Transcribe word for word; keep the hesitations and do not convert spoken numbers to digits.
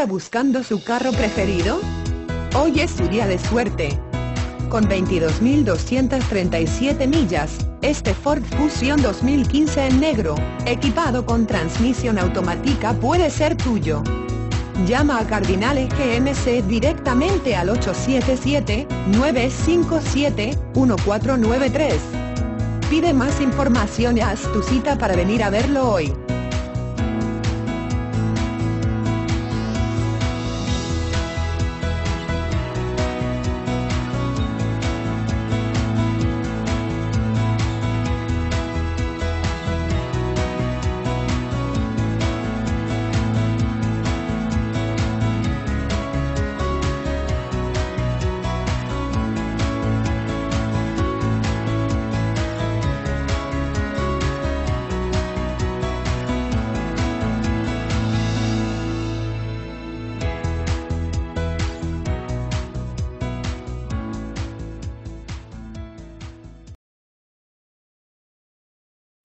está buscando su carro preferido? Hoy es su día de suerte. Con veintidós mil doscientas treinta y siete millas, este Ford Fusion dos mil quince en negro, equipado con transmisión automática puede ser tuyo. Llama a Cardinale G M C directamente al ocho siete siete, nueve cinco siete, uno cuatro nueve tres. Pide más información y haz tu cita para venir a verlo hoy.